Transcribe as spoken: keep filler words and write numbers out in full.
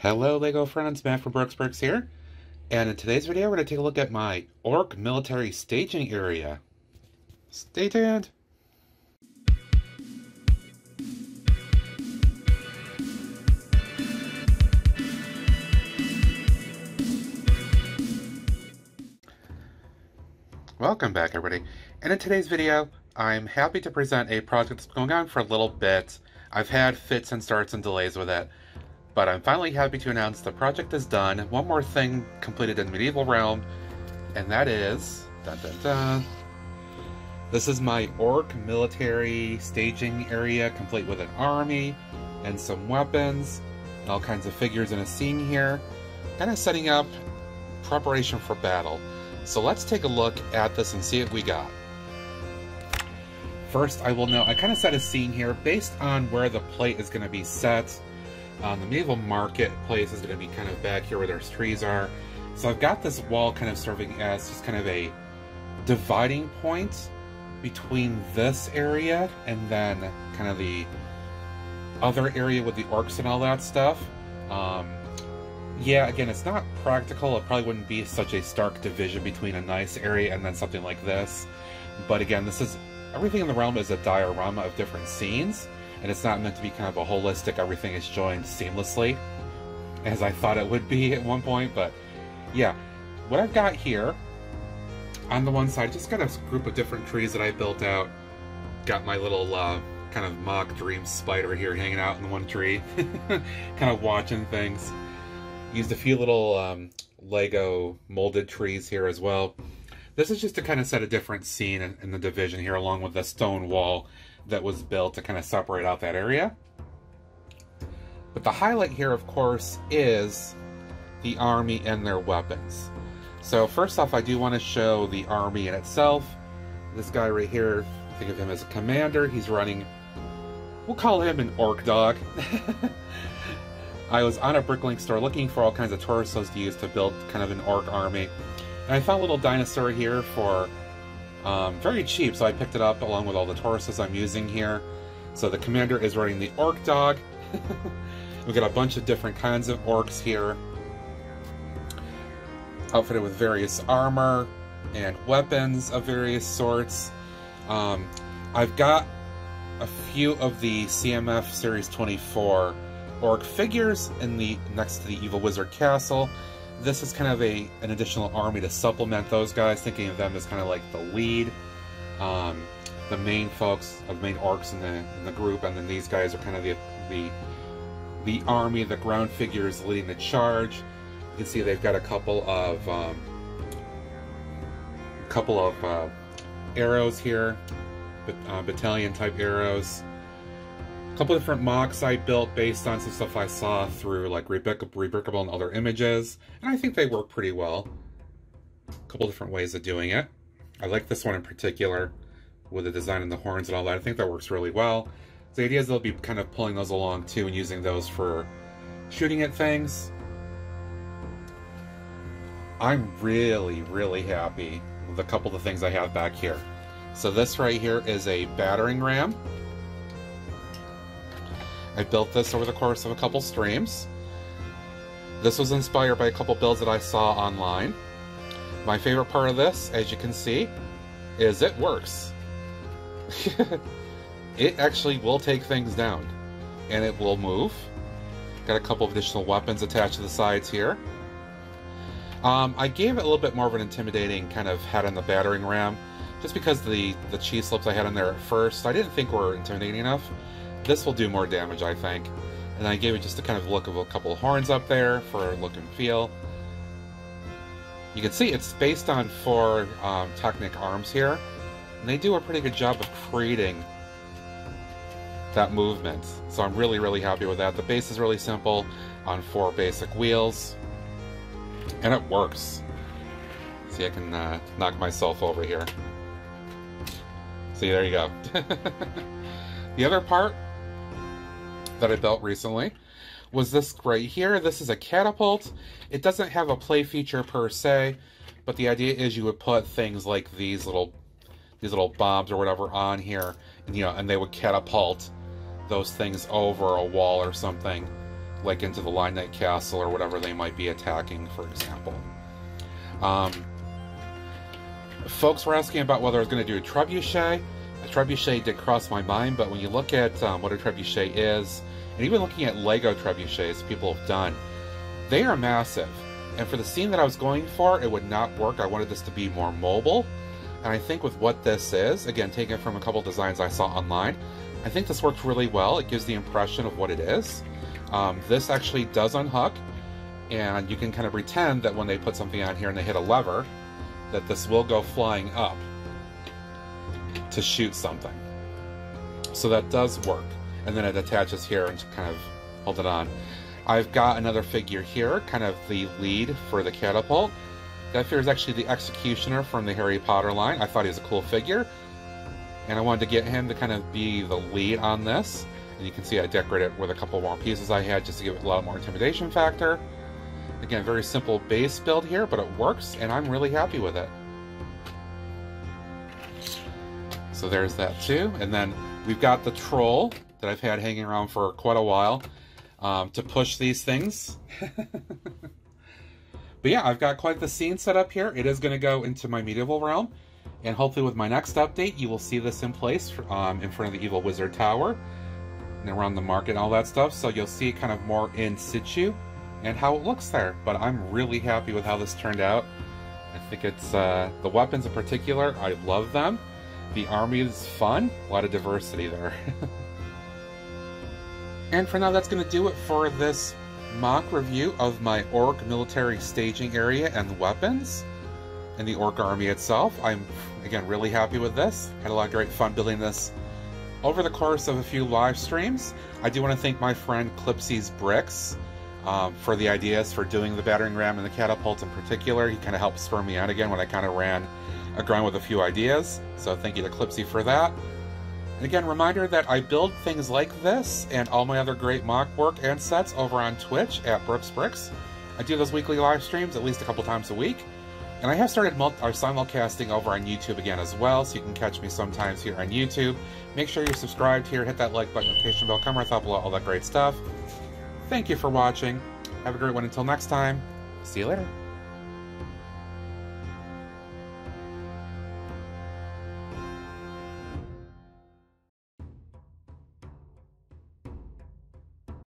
Hello LEGO friends, Matt from BrooksBricks here, and in today's video we're going to take a look at my Orc Military Staging Area. Stay tuned! Welcome back everybody, and in today's video I'm happy to present a project that's going on for a little bit. I've had fits and starts and delays with it, but I'm finally happy to announce the project is done. One more thing completed in Medieval Realm, and that is... Dun, dun, dun. This is my Orc Military Staging Area, complete with an army, and some weapons, and all kinds of figures in a scene here, kind of setting up preparation for battle. So let's take a look at this and see what we got. First, I will know, I kind of set a scene here based on where the plate is going to be set. Um, the medieval marketplace is going to be kind of back here where there's trees are. So I've got this wall kind of serving as just kind of a dividing point between this area and then kind of the other area with the orcs and all that stuff. Um, yeah, again, it's not practical. It probably wouldn't be such a stark division between a nice area and then something like this. But again, this is, everything in the realm is a diorama of different scenes. And it's not meant to be kind of a holistic, everything is joined seamlessly, as I thought it would be at one point, but yeah. What I've got here, on the one side, just got a group of different trees that I built out. Got my little uh, kind of mock dream spider here hanging out in the one tree, kind of watching things. Used a few little um, Lego molded trees here as well. This is just to kind of set a different scene in, in the division here, along with the stone wall that was built to kind of separate out that area. But the highlight here, of course, is the army and their weapons. So first off, I do want to show the army in itself. This guy right here, think of him as a commander. He's running, we'll call him an orc dog. I was on a bricklink store looking for all kinds of torsos to use to build kind of an orc army. And I found a little dinosaur here for Um, very cheap, so I picked it up along with all the torsos I'm using here. So the commander is running the orc dog. We've got a bunch of different kinds of orcs here, outfitted with various armor and weapons of various sorts. Um, I've got a few of the C M F Series twenty-four orc figures in the next to the Evil Wizard Castle. This is kind of a an additional army to supplement those guys, thinking of them as kind of like the lead, um, the main folks, the main orcs in the in the group, and then these guys are kind of the the the army, the ground figures leading the charge. You can see they've got a couple of um, a couple of uh, arrows here, uh, battalion type arrows. A couple different mocks I built based on some stuff I saw through like Rebrickable and other images, and I think they work pretty well. A couple different ways of doing it. I like this one in particular with the design and the horns and all that. I think that works really well. The idea is they'll be kind of pulling those along too and using those for shooting at things. I'm really, really happy with a couple of the things I have back here. So this right here is a battering ram. I built this over the course of a couple streams. This was inspired by a couple builds that I saw online. My favorite part of this, as you can see, is it works. It actually will take things down, and it will move. Got a couple of additional weapons attached to the sides here. Um, I gave it a little bit more of an intimidating kind of head on the battering ram, just because the, the cheese slips I had in there at first I didn't think were intimidating enough. This will do more damage, I think. And I gave it just a kind of look of a couple of horns up there for look and feel. You can see it's based on four um, Technic arms here. And they do a pretty good job of creating that movement. So I'm really, really happy with that. The base is really simple on four basic wheels. And it works. See, I can uh, knock myself over here. See, there you go. The other part that I built recently was this right here. This is a catapult. It doesn't have a play feature per se, but the idea is you would put things like these little these little bombs or whatever on here, and you know, and they would catapult those things over a wall or something like into the Lion Knight Castle or whatever they might be attacking, for example. Um, folks were asking about whether I was going to do a trebuchet. A trebuchet did cross my mind, but when you look at um, what a trebuchet is, and even looking at LEGO trebuchets people have done, they are massive. And for the scene that I was going for, it would not work. I wanted this to be more mobile. And I think with what this is, again, taken from a couple designs I saw online, I think this works really well. It gives the impression of what it is. Um, this actually does unhook, and you can kind of pretend that when they put something on here and they hit a lever, that this will go flying up to shoot something. So that does work. And then it attaches here and kind of hold it on. I've got another figure here, kind of the lead for the catapult. That figure is actually the Executioner from the Harry Potter line. I thought he was a cool figure, and I wanted to get him to kind of be the lead on this. And you can see I decorated it with a couple more pieces I had just to give it a lot more intimidation factor. Again, very simple base build here, but it works, and I'm really happy with it. So there's that too. And then we've got the troll that I've had hanging around for quite a while um, to push these things. But yeah, I've got quite the scene set up here. It is going to go into my Medieval Realm. And hopefully with my next update, you will see this in place for, um, in front of the Evil Wizard Tower. And around the market and all that stuff. So you'll see kind of more in situ and how it looks there. But I'm really happy with how this turned out. I think it's, uh, the weapons in particular, I love them. The army is fun. A lot of diversity there. And for now, that's going to do it for this mock review of my Orc Military Staging Area and weapons and the Orc army itself. I'm again really happy with this. Had a lot of great fun building this over the course of a few live streams. I do want to thank my friend Clipsy's Bricks um, for the ideas for doing the battering ram and the catapult in particular. He kind of helped spur me out again when I kind of ran aground with a few ideas. So thank you to Clipsy for that. And again, reminder that I build things like this and all my other great mock work and sets over on Twitch at BrooksBricks. I do those weekly live streams at least a couple times a week. And I have started simulcasting over on YouTube again as well, so you can catch me sometimes here on YouTube. Make sure you're subscribed here, hit that like button, notification bell, comment, thumbs up, all that great stuff. Thank you for watching. Have a great one until next time. See you later.